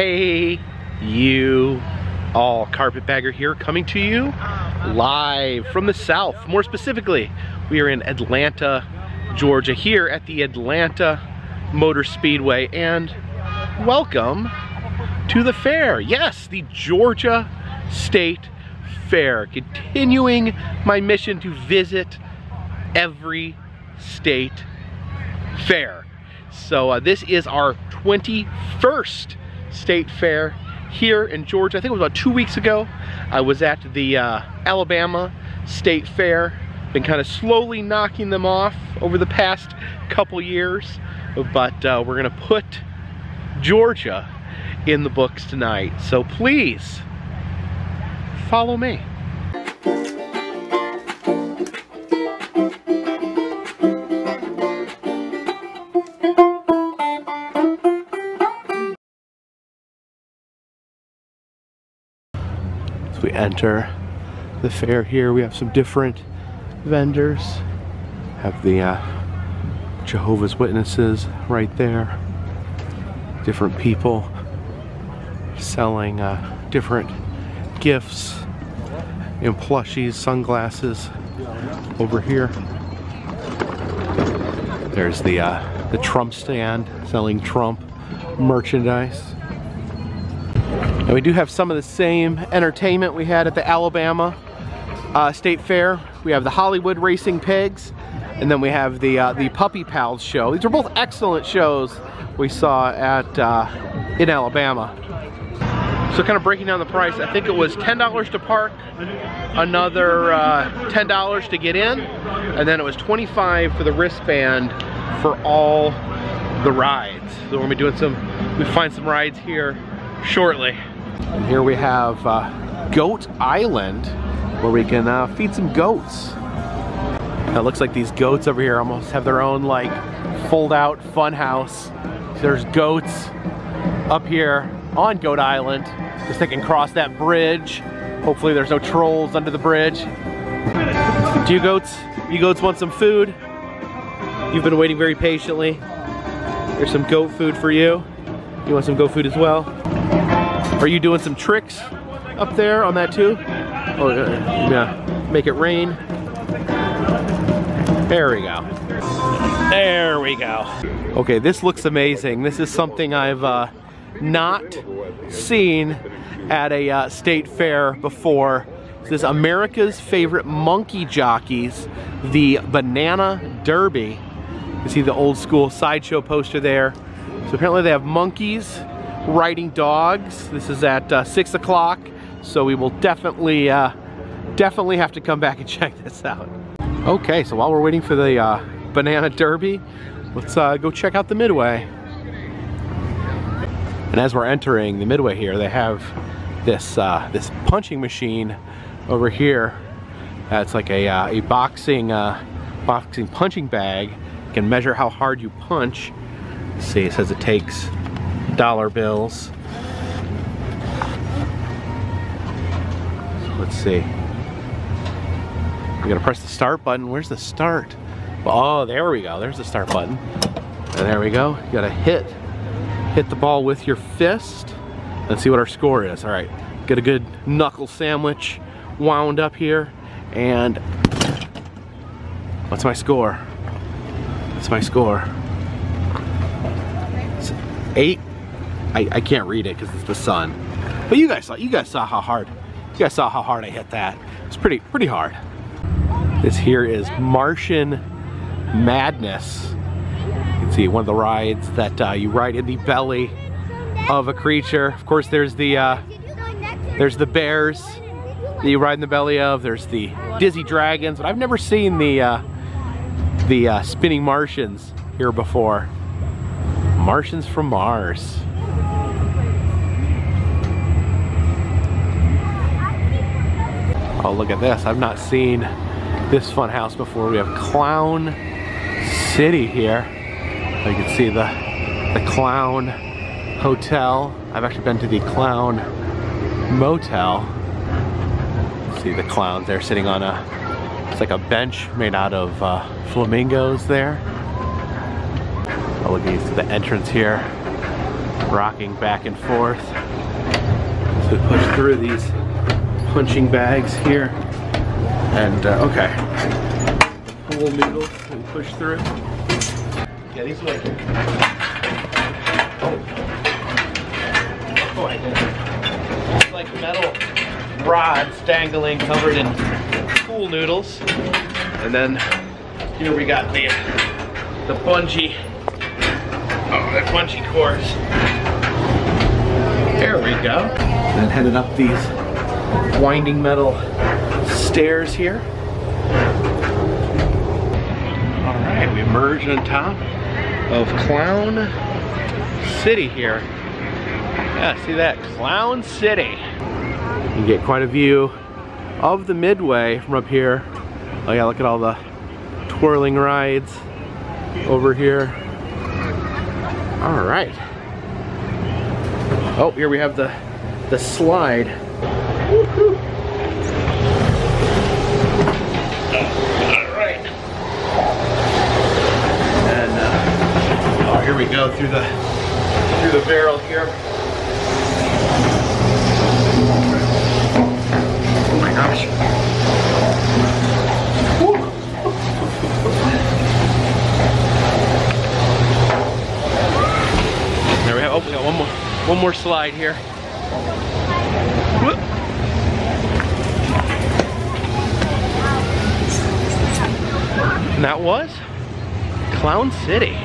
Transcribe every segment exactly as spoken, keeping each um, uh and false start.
Hey, you all. Carpetbagger here, coming to you live from the South. More specifically, we are in Atlanta, Georgia, here at the Atlanta Motor Speedway, and welcome to the fair. Yes, the Georgia State Fair, continuing my mission to visit every state fair. So uh, this is our twenty-first state fair here in Georgia. I think it was about two weeks ago. I was at the uh, Alabama State Fair. Been kind of slowly knocking them off over the past couple years, but uh, we're gonna put Georgia in the books tonight. So please follow me. As we enter the fair here, we have some different vendors. Have the uh, Jehovah's Witnesses right there. Different people selling uh, different gifts and plushies, sunglasses over here. There's the uh, the Trump stand selling Trump merchandise. And we do have some of the same entertainment we had at the Alabama uh, State Fair. We have the Hollywood Racing Pigs, and then we have the uh, the Puppy Pals show. These are both excellent shows we saw at uh, in Alabama. So kind of breaking down the price, I think it was ten dollars to park, another uh, ten dollars to get in, and then it was twenty-five dollars for the wristband for all the rides. So we're gonna be doing some, we find some rides here shortly. And here we have uh, Goat Island, where we can uh, feed some goats. Now it looks like these goats over here almost have their own like fold out fun house. There's goats up here on Goat Island. Just they can cross that bridge. Hopefully there's no trolls under the bridge. Do you goats, you goats want some food? You've been waiting very patiently. There's some goat food for you. You want some goat food as well? Are you doing some tricks up there on that too? Oh, yeah, make it rain. There we go. There we go. Okay, this looks amazing. This is something I've uh, not seen at a uh, state fair before. This is America's favorite monkey jockeys, the Banana Derby. You see the old school sideshow poster there. So apparently they have monkeys riding dogs. This is at uh, six o'clock. So we will definitely, uh, definitely have to come back and check this out. Okay, so while we're waiting for the uh, Banana Derby, let's uh, go check out the Midway. And as we're entering the Midway here, they have this uh, this punching machine over here. Uh, it's like a uh, a boxing uh, boxing punching bag. You can measure how hard you punch. Let's see, it says it takes dollar bills. Let's see. We gotta press the start button. Where's the start? Oh, there we go. There's the start button. And there we go. You gotta hit, hit the ball with your fist. Let's see what our score is. All right. Get a good knuckle sandwich wound up here. And what's my score? What's my score? It's eight. I, I can't read it because it's the sun. But you guys saw. You guys saw how hard. You guys saw how hard I hit that. It's pretty, pretty hard. This here is Martian Madness. You can see one of the rides that uh, you ride in the belly of a creature. Of course, there's the uh, there's the bears that you ride in the belly of. There's the dizzy dragons, but I've never seen the uh, the uh, spinning Martians here before. Martians from Mars. Oh, look at this. I've not seen this fun house before. We have Clown City here. You can see the, the Clown Hotel. I've actually been to the Clown Motel. See the clowns there sitting on a, it's like a bench made out of uh, flamingos there. Oh, look at the entrance here. rocking back and forth as we push through these punching bags here. And uh, okay, pool noodles we push through. Yeah, these like, oh, oh, I did. It's like metal rods dangling, covered in pool noodles. And then here we got the the bungee, oh, the bungee cords. There we go. And then headed up these winding metal stairs here. All right, we emerged on top of Clown City here. Yeah, see that, Clown City. You get quite a view of the Midway from up here. Oh yeah, look at all the twirling rides over here. All right. Oh, here we have the the slide. Woo-hoo. All right. And uh, oh, here we go through the through the barrel here. Oh my gosh. Oh, we got one more, one more slide here. Whoop. And that was Clown City.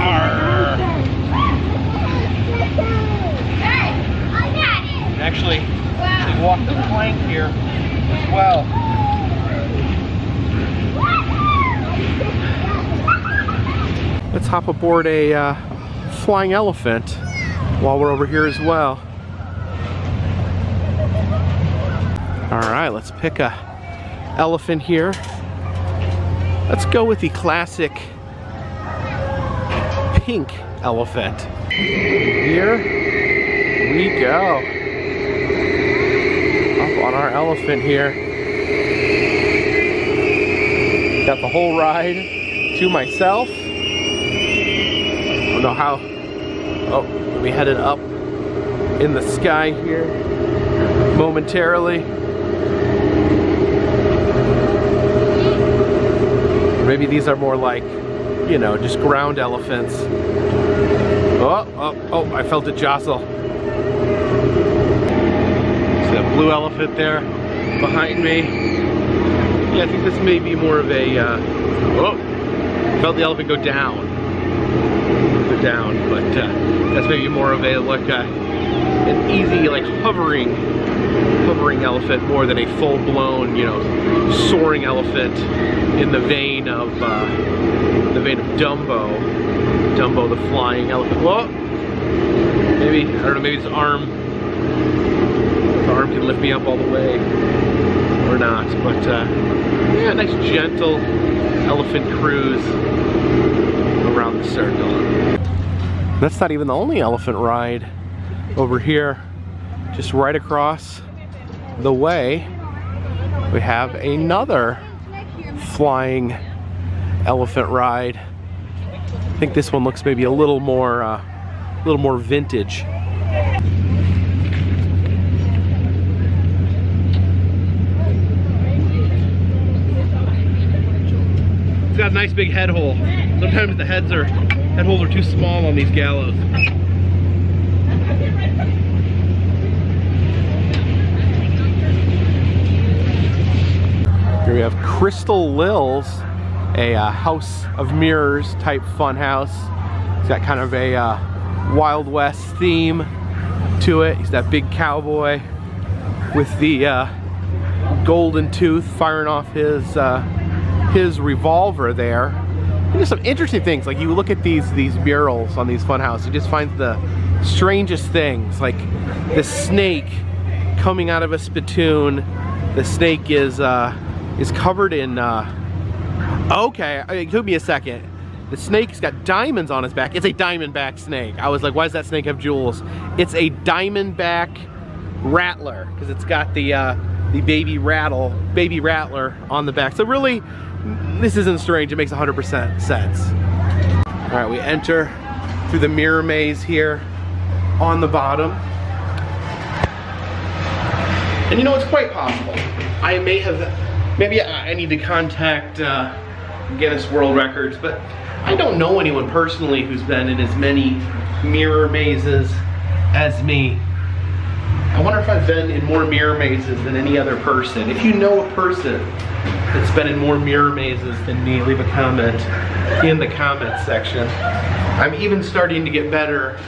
Arr. Actually, we walked the plank here as well. Let's hop aboard a uh, flying elephant while we're over here as well. Alright, let's pick a elephant here. Let's go with the classic pink elephant. Here we go. On our elephant here. Got the whole ride to myself. I don't know how. Oh, we headed up in the sky here momentarily. Maybe these are more like, you know, just ground elephants. Oh, oh, oh, I felt it jostle. Blue elephant there behind me. Yeah, I think this may be more of a, uh, oh, felt the elephant go down, go down, but uh, that's maybe more of a, like a, an easy, like hovering, hovering elephant more than a full-blown, you know, soaring elephant in the vein of, uh, the vein of Dumbo, Dumbo the flying elephant. Whoa, maybe, I don't know, maybe its arm arm can lift me up all the way or not, but uh, yeah, nice gentle elephant cruise around the circle. That's not even the only elephant ride over here. Just right across the way we have another flying elephant ride. I think this one looks maybe a little more uh, a little more vintage. It's got a nice big head hole. Sometimes the heads are, head holes are too small on these gallows. Here we have Crystal Lills, a uh, House of Mirrors type fun house. It's got kind of a uh, Wild West theme to it. It's that big cowboy with the uh, golden tooth firing off his uh, his revolver there. And there's some interesting things, like you look at these these murals on these funhouses, you just find the strangest things, like the snake coming out of a spittoon. The snake is uh, is covered in, uh, okay, it took me a second. The snake's got diamonds on his back. It's a diamondback snake. I was like, why does that snake have jewels? It's a diamondback rattler, because it's got the, uh, the baby rattle, baby rattler on the back. So really, this isn't strange, it makes one hundred percent sense. All right, we enter through the mirror maze here on the bottom. And you know, it's quite possible. I may have, maybe I need to contact uh, Guinness World Records, but I don't know anyone personally who's been in as many mirror mazes as me. I wonder if I've been in more mirror mazes than any other person. If you know a person that's been in more mirror mazes than me, leave a comment in the comments section. I'm even starting to get better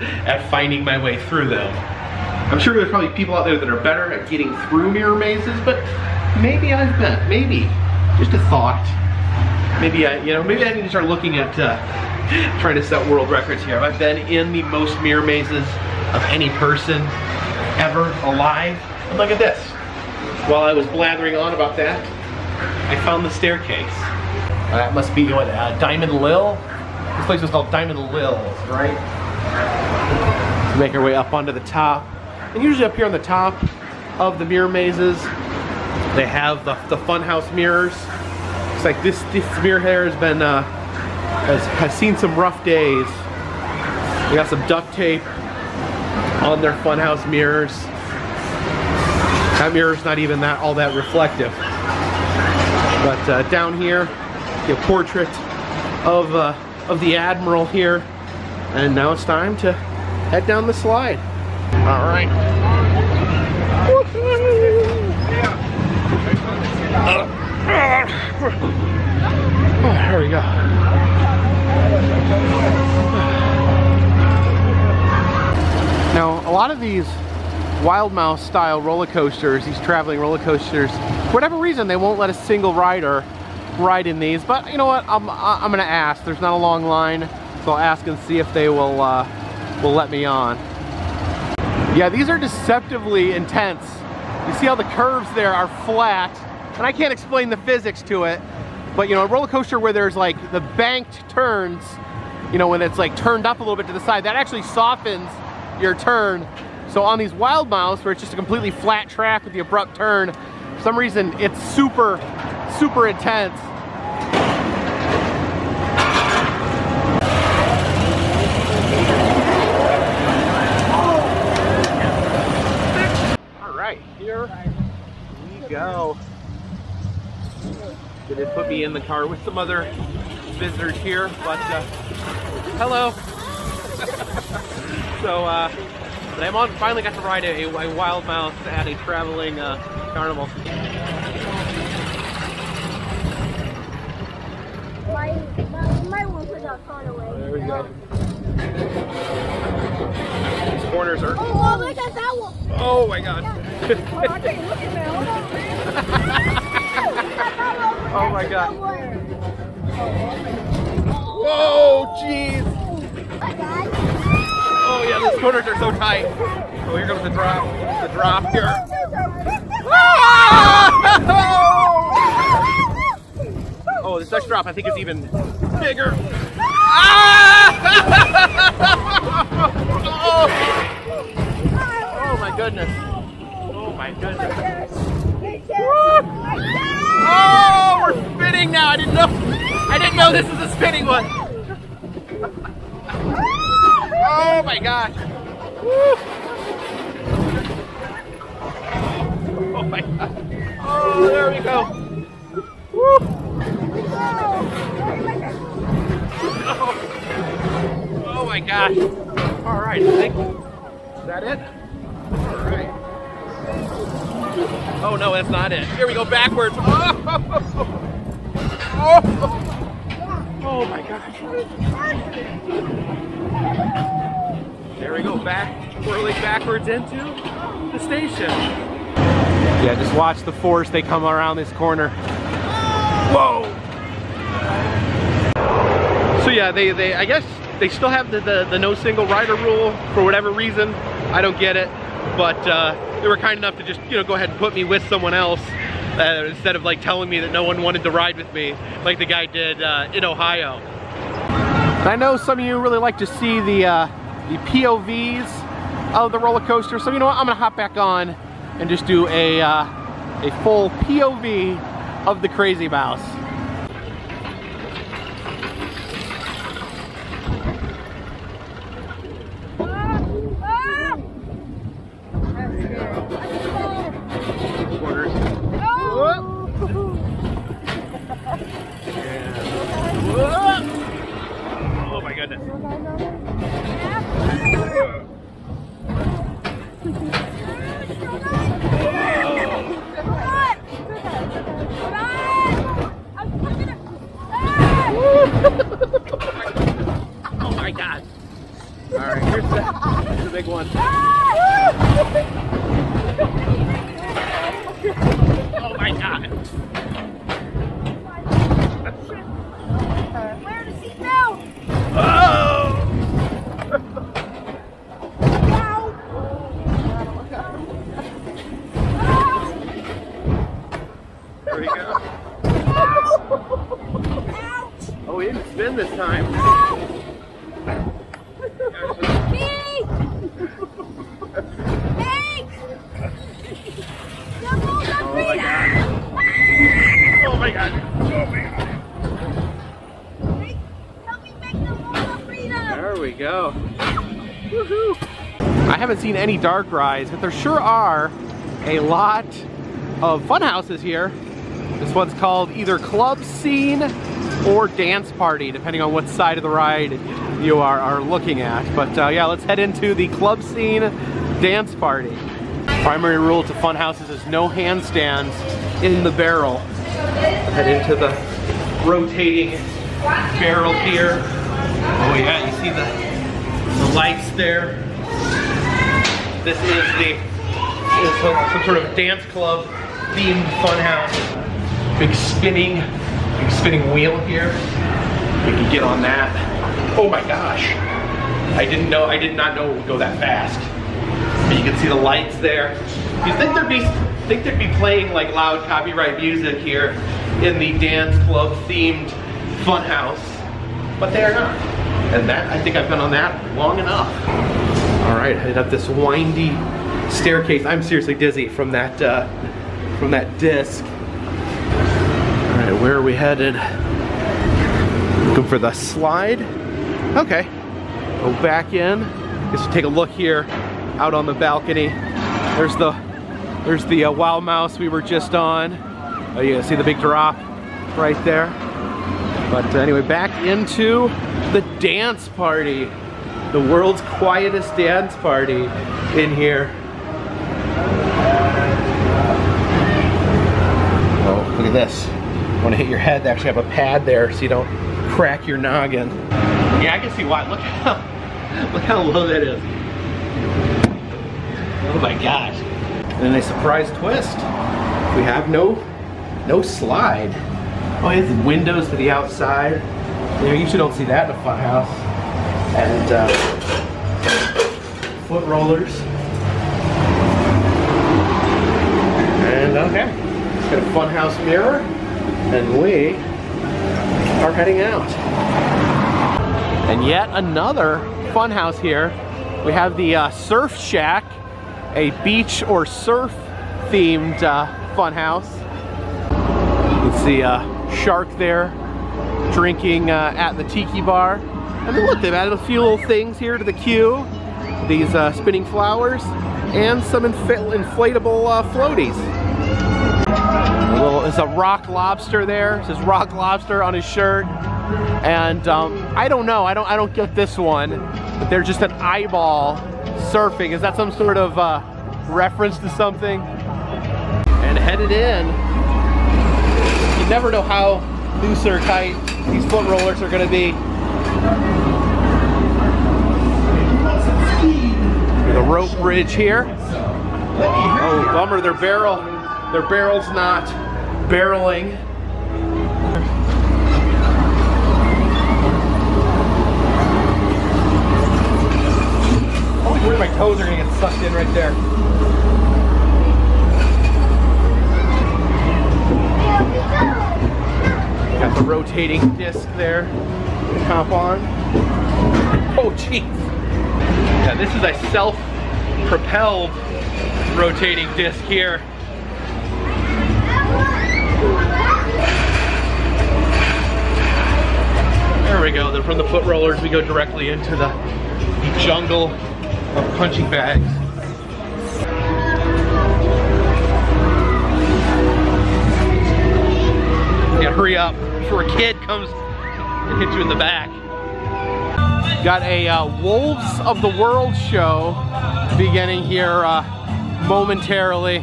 at finding my way through them. I'm sure there's probably people out there that are better at getting through mirror mazes, but maybe I've been, maybe, just a thought. Maybe I, you know, maybe I need to start looking at uh, trying to set world records here. Have I been in the most mirror mazes of any person ever alive? And look at this. While I was blathering on about that, I found the staircase. Uh, that must be what, uh, Diamond Lil? This place was called Diamond Lil's, right? Let's make our way up onto the top. And usually up here on the top of the mirror mazes, they have the, the funhouse mirrors. It's like this, this mirror here has been, uh, has, has seen some rough days. They got some duct tape on their funhouse mirrors. That mirror's not even that all that reflective. But uh, down here, the portrait of, uh, of the Admiral here. And now it's time to head down the slide. All right. Oh, here we go. Now, a lot of these Wild Mouse style roller coasters, these traveling roller coasters, for whatever reason, they won't let a single rider ride in these. But you know what? I'm I'm gonna ask. There's not a long line, so I'll ask and see if they will uh, will let me on. Yeah, these are deceptively intense. You see how the curves there are flat, and I can't explain the physics to it, but you know, a roller coaster where there's like the banked turns, you know, when it's like turned up a little bit to the side, that actually softens your turn. So on these Wild Mouse, where it's just a completely flat track with the abrupt turn, for some reason it's super, super intense. Go. They did put me in the car with some other visitors here, but uh, hello. So, uh, but I'm on. Finally got to ride a, a Wild Mouse at a traveling uh, carnival. My, my, my one put that phone away. There we go. These corners are. Oh, oh my God, that one. Oh my God. Oh, I can't look at that. Hold on. Oh my God. Whoa, jeez. Oh yeah, these corners are so tight. Oh, here comes the drop. The drop here. Oh, this next drop I think is even bigger. Oh my goodness. Oh my goodness. Oh, we're spinning now. I didn't know. I didn't know this is a spinning one. Oh my gosh. Oh my God. Oh, there we go. Oh, oh my gosh. All right. I think is that it? All right. Oh no, that's not it. Here we go backwards. Oh, oh. Oh my gosh. There we go, back, whirling backwards into the station. Yeah, just watch the force. They come around this corner. Whoa. So yeah, they, they I guess they still have the, the, the no single rider rule for whatever reason. I don't get it, but uh, they were kind enough to just, you know, go ahead and put me with someone else uh, instead of like telling me that no one wanted to ride with me like the guy did uh, in Ohio. I know some of you really like to see the, uh, the P O Vs of the roller coaster, so you know what, I'm gonna hop back on and just do a, uh, a full P O V of the crazy mouse. Seen any dark rides, but there sure are a lot of fun houses here. This one's called either Club Scene or Dance Party, depending on what side of the ride you are, are looking at. But uh, yeah, let's head into the Club Scene Dance Party. Primary rule to fun houses is no handstands in the barrel. Let's head into the rotating barrel here. Oh yeah, you see the, the lights there. This is the is some, some sort of dance club themed funhouse. Big spinning, big spinning wheel here. We can get on that. Oh my gosh! I didn't know. I did not know it would go that fast. But you can see the lights there. You think there'd be think there'd be playing like loud copyright music here in the dance club themed funhouse, but they are not. And that I think I've been on that long enough. All right, headed up this windy staircase. I'm seriously dizzy from that uh, from that disc. All right, where are we headed? Looking for the slide. Okay, go back in. Just take a look here, out on the balcony. There's the there's the uh, wild mouse we were just on. Oh, you see the big drop right there. But uh, anyway, back into the dance party. The world's quietest dance party in here. Oh, look at this. When it hit your head, they actually have a pad there so you don't crack your noggin. Yeah, I can see why. Look how, look how low that is. Oh my gosh. And then a surprise twist. We have no, no slide. Oh, it has windows to the outside. You know, you usually don't see that in a fun house. And uh, foot rollers. And okay, it's got a funhouse mirror, and we are heading out. And yet another funhouse here. We have the uh, Surf Shack, a beach or surf themed uh, funhouse. You can see a shark there drinking uh, at the tiki bar. I mean, look, they've added a few little things here to the queue. These uh, spinning flowers and some inf inflatable uh, floaties. A little, there's a rock lobster there. It says rock lobster on his shirt. And um, I don't know. I don't. I don't get this one. But they're just an eyeball surfing. Is that some sort of uh, reference to something? And headed in. You never know how loose or tight these foot rollers are going to be. The rope bridge here. Oh, bummer! Their barrel, their barrel's not barreling. I wonder my toes are gonna get sucked in right there. Got the rotating disc there. Hop on. Oh, jeez. Yeah, this is a self-propelled rotating disc here. There we go. Then from the foot rollers, we go directly into the jungle of punching bags. You gotta hurry up before a kid comes and hits you in the back. Got a uh, Wolves of the World show beginning here uh, momentarily.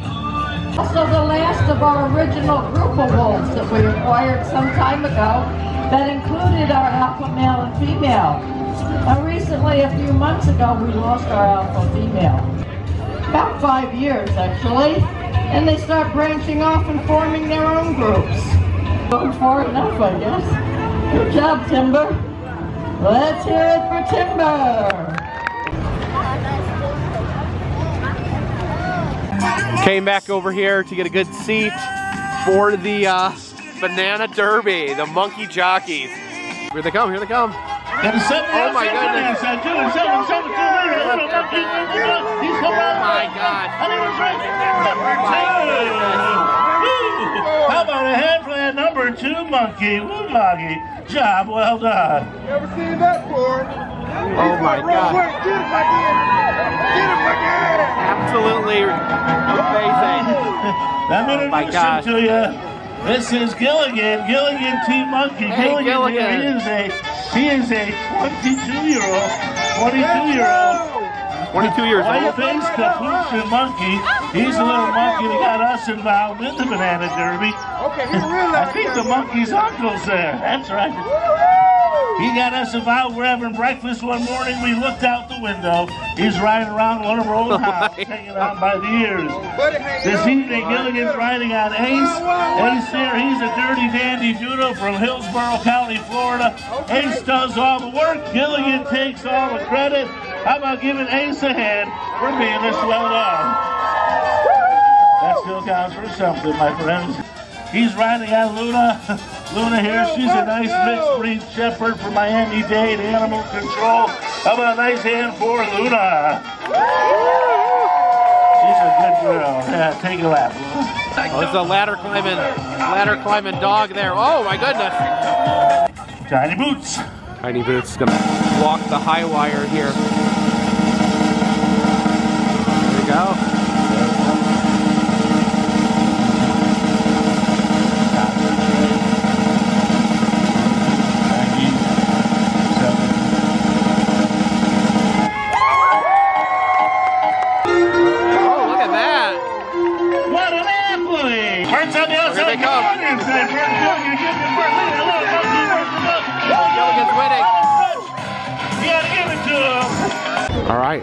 Also the last of our original group of wolves that we acquired some time ago that included our alpha male and female. And recently, a few months ago, we lost our alpha female. About five years, actually. And they start branching off and forming their own groups. Going far enough, I guess. Good job, Timber. Let's hear it for Timber. Came back over here to get a good seat for the uh, Banana Derby, the monkey jockeys. Here they come, here they come. Oh my goodness. Oh my God. How about a hand for that number two monkey, Woodloggy? Job well done. Never seen that before. Oh my God. Get him again. Get him again. Absolutely amazing. I'm introducing to you. This is Gilligan, Gilligan T Monkey. Hey, Gilligan, Gilligan. He is a he is a twenty-two-year-old, twenty-two-year-old. twenty-two years old. White-faced Capuchin monkey. He's a little monkey that got us involved in the Banana Derby. Okay, he's real. I think the monkey's uncle's there. That's right. He got us involved. We're having breakfast one morning. We looked out the window. He's riding around one of our old houses, hanging out by the ears. This evening, Gilligan's riding on Ace. Ace here, he's a dirty dandy judo from Hillsborough County, Florida. Ace does all the work. Gilligan takes all the credit. How about giving Ace a hand for being this well done? That still counts for something, my friends. He's riding on Luna. Luna here, she's a nice mixed breed shepherd from Miami-Dade Animal Control. How about a nice hand for Luna? She's a good girl. Yeah, take a lap. Oh, it's a ladder climbing, ladder climbing dog there. Oh my goodness! Tiny Boots. Tiny Boots is gonna walk the high wire here. There we go.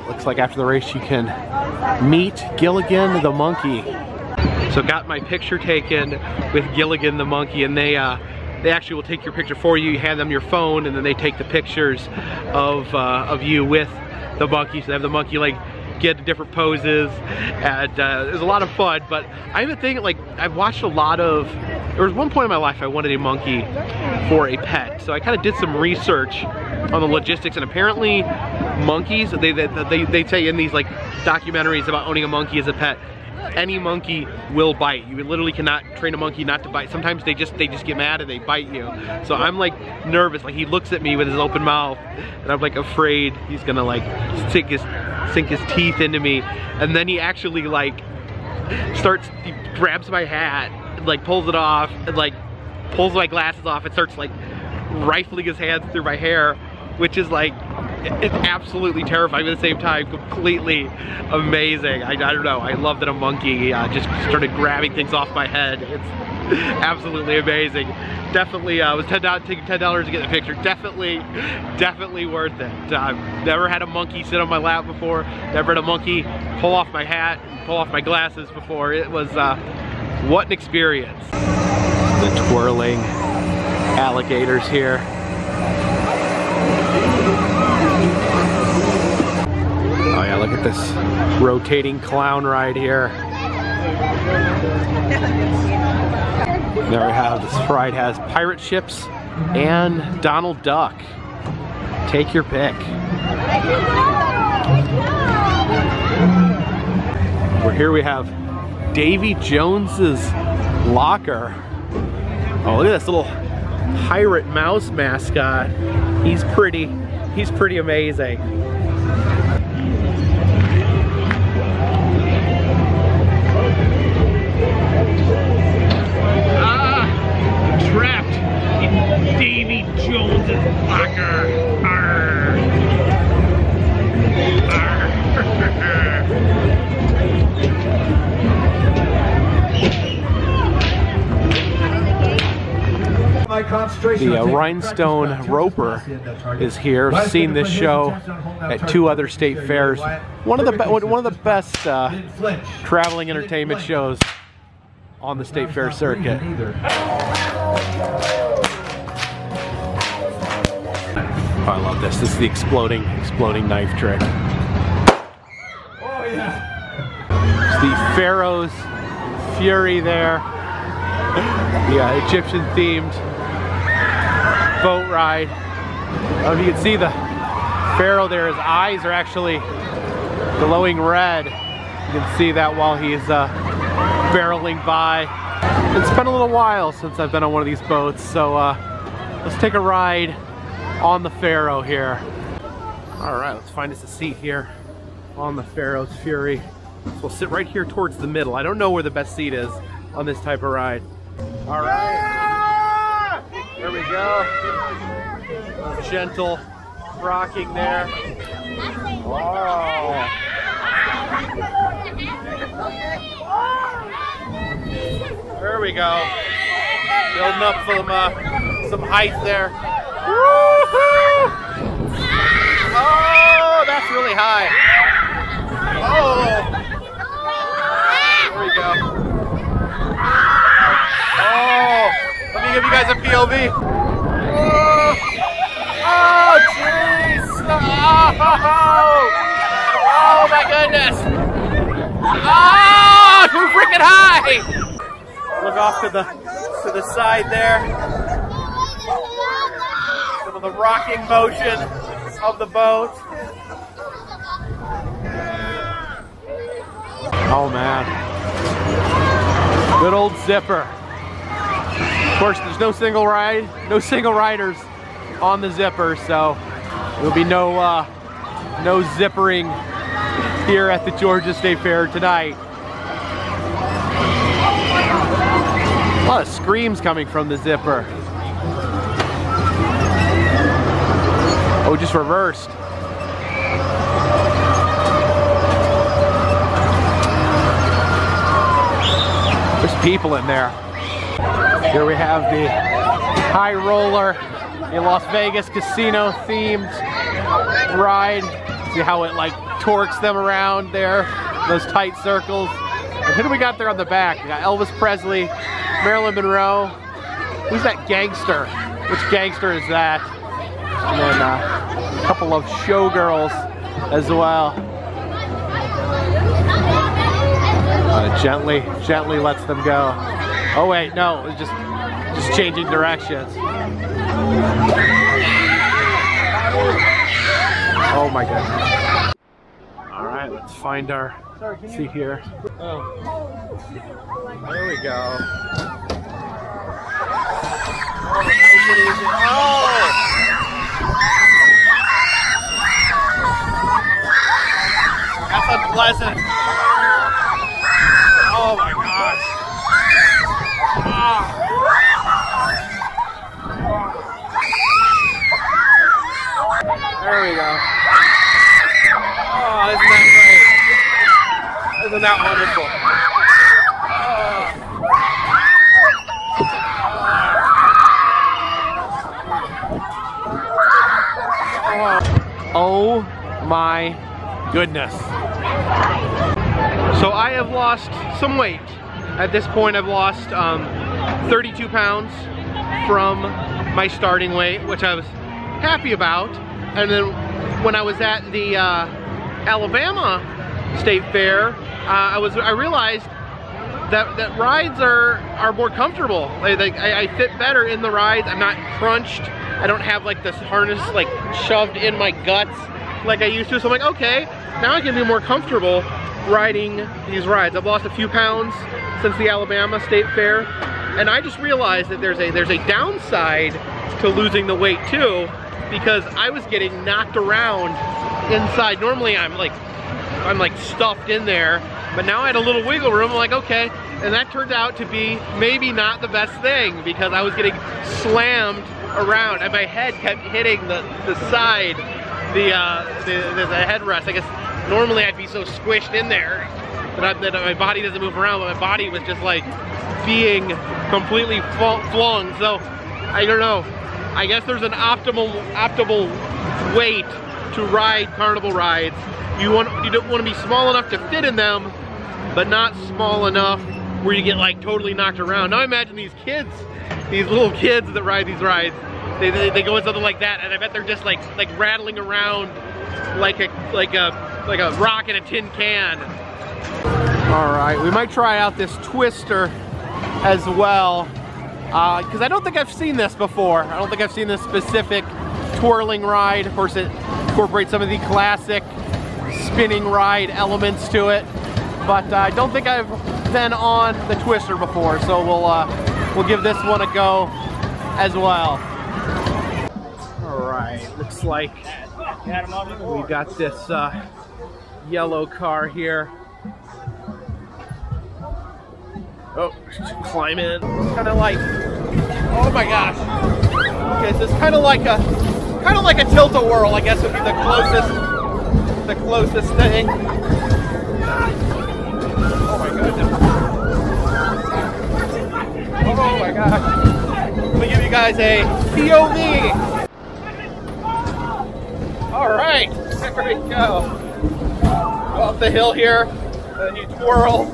Looks like after the race you can meet Gilligan the monkey. So got my picture taken with Gilligan the monkey, and they uh, they actually will take your picture for you. You hand them your phone and then they take the pictures of, uh, of you with the monkey. So they have the monkey like get different poses, and uh, it was a lot of fun. But I've been thinking, like, I've watched a lot of, there was one point in my life I wanted a monkey for a pet. So I kind of did some research on the logistics, and apparently monkeys, they they, they they tell you in these like documentaries about owning a monkey as a pet, any monkey will bite. You literally cannot train a monkey not to bite. Sometimes they just they just get mad and they bite you. So I'm like nervous, like he looks at me with his open mouth and I'm like afraid he's gonna like sink his sink his teeth into me. And then he actually like starts, he grabs my hat and like pulls it off and like pulls my glasses off and starts like rifling his hands through my hair, which is like, it's absolutely terrifying, but at the same time, completely amazing. I, I don't know, I love that a monkey uh, just started grabbing things off my head. It's absolutely amazing. Definitely, uh, it was ten dollars, taking ten dollars to get the picture. Definitely, definitely worth it. Uh, I've never had a monkey sit on my lap before. Never had a monkey pull off my hat, pull off my glasses before. It was, uh, what an experience. The twirling alligators here. Oh yeah, look at this rotating clown ride here. There we have, this ride has pirate ships and Donald Duck. Take your pick. We're here, we have Davy Jones's Locker. Oh, look at this little pirate mouse mascot. He's pretty, he's pretty amazing. Ah, I'm trapped in Davy Jones's Locker. Arr. The uh, Rhinestone Roper is here. I've seen this show at two other state fairs. One of the one of the best uh, traveling entertainment shows on the state fair circuit. Oh, I love this. This is the exploding exploding knife trick. Oh yeah. It's the Pharaoh's Fury there. The uh, Egyptian themed boat ride. I don't know if you can see the pharaoh there, his eyes are actually glowing red. You can see that while he's uh, barreling by. It's been a little while since I've been on one of these boats, so uh, let's take a ride on the pharaoh here. All right, let's find us a seat here on the Pharaoh's Fury. So we'll sit right here towards the middle. I don't know where the best seat is on this type of ride. All right. There we go. Gentle rocking there. Wow. There we go. Building up some uh, some height there. Woo-hoo! Oh, that's really high. Oh. There we go. Oh. Let me give you guys a P O V. Oh, oh jeez! Oh. Oh my goodness! Oh, too freaking high! Look off to the to the side there. Some of the rocking motion of the boat. Oh man! Good old zipper. Of course, there's no single ride, no single riders on the zipper, so there'll be no uh, no zippering here at the Georgia State Fair tonight. A lot of screams coming from the zipper. Oh, just reversed. There's people in there. Here we have the High Roller, a Las Vegas casino themed ride. See how it like torques them around there, those tight circles. And who do we got there on the back? We got Elvis Presley, Marilyn Monroe. Who's that gangster? Which gangster is that? And then uh, a couple of showgirls as well. Uh, gently, gently lets them go. Oh wait, no, it's just, just changing directions. Oh my god. Alright, let's find our seat here. Oh. There we go. Oh! That's unpleasant. Oh my gosh. There we go. Oh, isn't that great? Isn't that wonderful? Oh. Oh my goodness. So I have lost some weight. At this point I've lost um, thirty-two pounds from my starting weight, which I was happy about. And then when I was at the uh, Alabama State Fair, uh, I was I realized that that rides are are more comfortable. Like, like I, I fit better in the rides. I'm not crunched. I don't have like this harness like shoved in my guts like I used to. So I'm like, okay, now I can be more comfortable riding these rides. I've lost a few pounds since the Alabama State Fair. And I just realized that there's a there's a downside to losing the weight too, because I was getting knocked around inside. Normally I'm like I'm like stuffed in there, but now I had a little wiggle room. I'm like, okay, and that turned out to be maybe not the best thing, because I was getting slammed around and my head kept hitting the the side, the uh, the, the, the headrest. I guess normally I'd be so squished in there that, I, that my body doesn't move around, but my body was just like being completely flung. So I don't know. I guess there's an optimal optimal weight to ride carnival rides. You want you don't want to be small enough to fit in them, but not small enough where you get like totally knocked around. Now I imagine these kids, these little kids that ride these rides, they, they, they go in something like that, and I bet they're just like like rattling around like a like a like a rock in a tin can. All right, we might try out this twister as well, because uh, I don't think I've seen this before. I don't think I've seen this specific twirling ride. Of course, it incorporates some of the classic spinning ride elements to it, but uh, I don't think I've been on the twister before, so we'll uh, we'll give this one a go as well. All right, looks like we got this uh, yellow car here. Oh, climb in. Kind of like, oh my gosh. Okay, so it's kind of like a, kind of like a tilt-a-whirl, I guess would be the closest. The closest thing. Oh my goodness. Oh my god. Let me give you guys a P O V. Alright, there we go. Go up the hill here, and then you twirl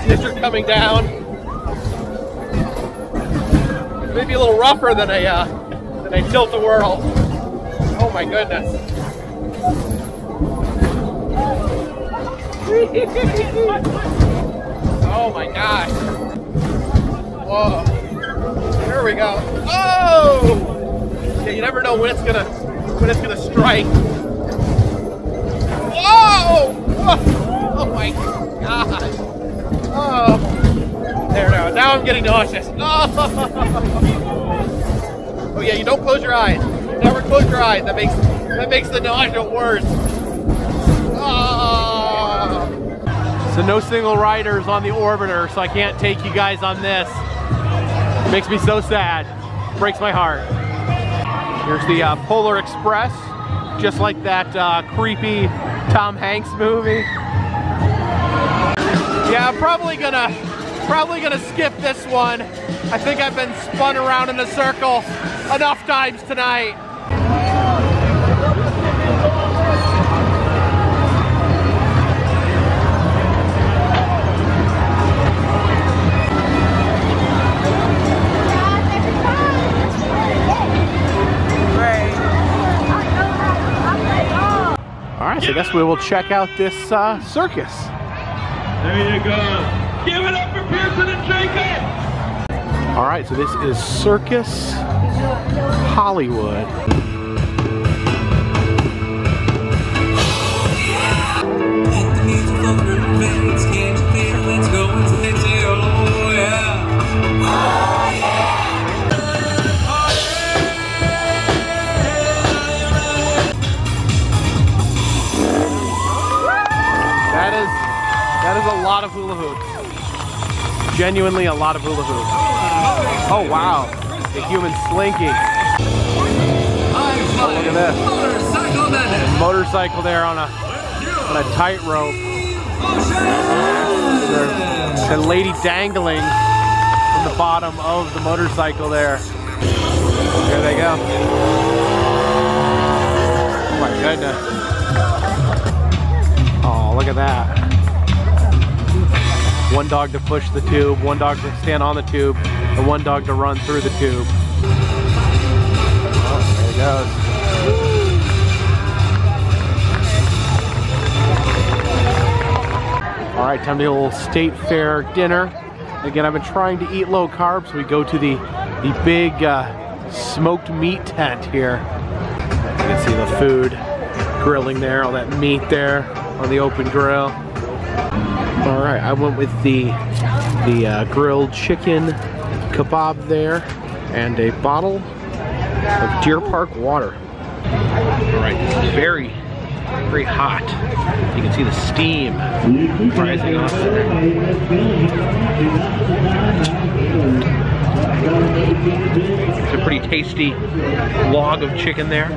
as you're coming down. Maybe a little rougher than a, uh, than a tilt-a-whirl. Oh my goodness. Oh my gosh. Whoa. There we go. Oh! Yeah, you never know when it's gonna when it's gonna strike. Whoa! Whoa. Oh my god. Oh. There we go. Now I'm getting nauseous. Oh. Oh yeah, you don't close your eyes. Never close your eyes. That makes that makes the nausea worse. Oh. So no single riders on the orbiter, so I can't take you guys on this. It makes me so sad. Breaks my heart. Here's the uh, Polar Express, just like that uh, creepy Tom Hanks movie. Yeah, I'm probably gonna, probably gonna skip this one. I think I've been spun around in a circle enough times tonight. So I guess we will check out this uh, circus. There you go. Give it up for Pearson and Jacob! All right, so this is Circus Hollywood. Of hula hoops. Genuinely a lot of hula hoops. Oh wow, the human slinky. Oh, look at this. Motorcycle there on a, on a tightrope. The lady dangling from the bottom of the motorcycle there. There they go. Oh my goodness. Oh, look at that. One dog to push the tube, one dog to stand on the tube, and one dog to run through the tube. Oh, there he goes. All right, time to do a little state fair dinner. Again, I've been trying to eat low carb, so we go to the, the big uh, smoked meat tent here. You can see the food grilling there, all that meat there on the open grill. All right, I went with the the uh, grilled chicken kebab there and a bottle of Deer Park water. All right, this is very, very hot. You can see the steam rising off there. It's a pretty tasty log of chicken there.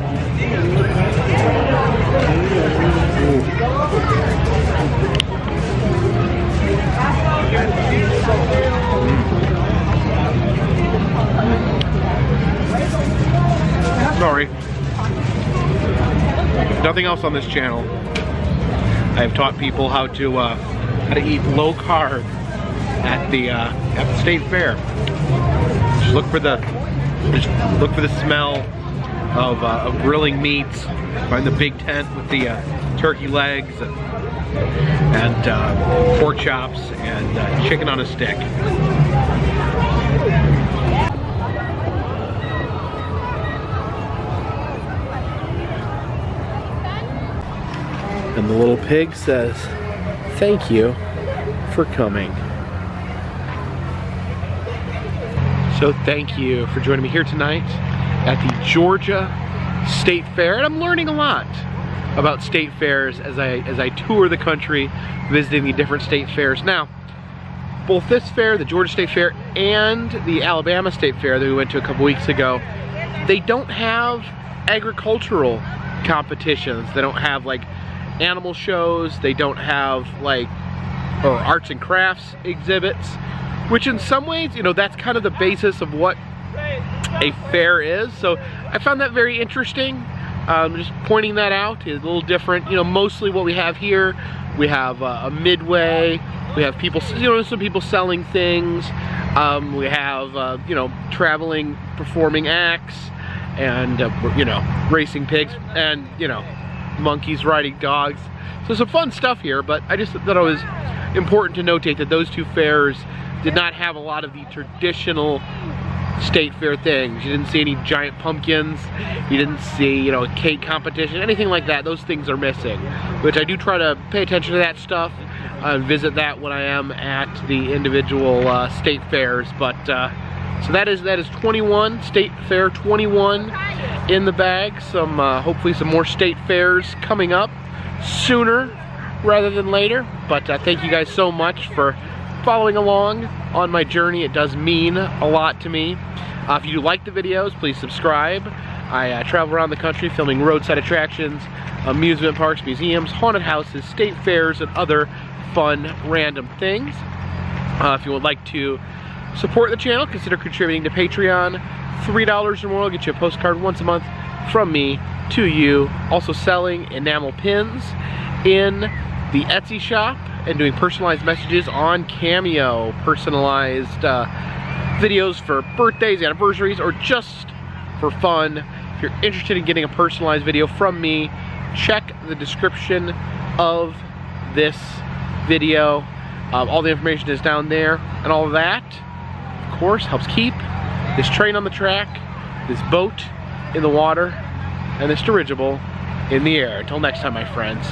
Mm. Sorry. If nothing else on this channel, I have taught people how to uh, how to eat low carb at the uh, at the state fair. Just look for the just look for the smell of, uh, of grilling meats. Find the big tent with the uh, turkey legs and, and uh, pork chops and uh, chicken on a stick. And the little pig says, "Thank you for coming." So thank you for joining me here tonight at the Georgia State Fair. And I'm learning a lot about state fairs as I, as I tour the country, visiting the different state fairs. Now, both this fair, the Georgia State Fair, and the Alabama State Fair that we went to a couple weeks ago, they don't have agricultural competitions. They don't have like animal shows, they don't have like or arts and crafts exhibits, which in some ways, you know, that's kind of the basis of what a fair is. So I found that very interesting. Um, just pointing that out is a little different. You know, mostly what we have here, we have uh, a midway, we have people, you know, some people selling things. Um, we have, uh, you know, traveling performing acts and, uh, you know, racing pigs and, you know, monkeys riding dogs. So some fun stuff here, but I just thought it was important to notate that those two fairs did not have a lot of the traditional state fair things. You didn't see any giant pumpkins, you didn't see, you know, a cake competition, anything like that. Those things are missing, which I do try to pay attention to that stuff and uh, visit that when I am at the individual uh, state fairs. But uh, so that is that is twenty-one, State Fair twenty-one in the bag. Some uh, hopefully some more state fairs coming up sooner rather than later. But uh, thank you guys so much for following along on my journey. It does mean a lot to me. Uh, if you do like the videos, please subscribe. I uh, travel around the country filming roadside attractions, amusement parks, museums, haunted houses, state fairs, and other fun random things. Uh, if you would like to support the channel, consider contributing to Patreon. three dollars or more will get you a postcard once a month from me to you. Also selling enamel pins in the Etsy shop and doing personalized messages on Cameo. Personalized uh, videos for birthdays, anniversaries, or just for fun. If you're interested in getting a personalized video from me, check the description of this video. Um, all the information is down there, and all that course helps keep this train on the track, this boat in the water, and this dirigible in the air. Until next time, my friends,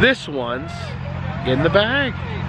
this one's in the bag.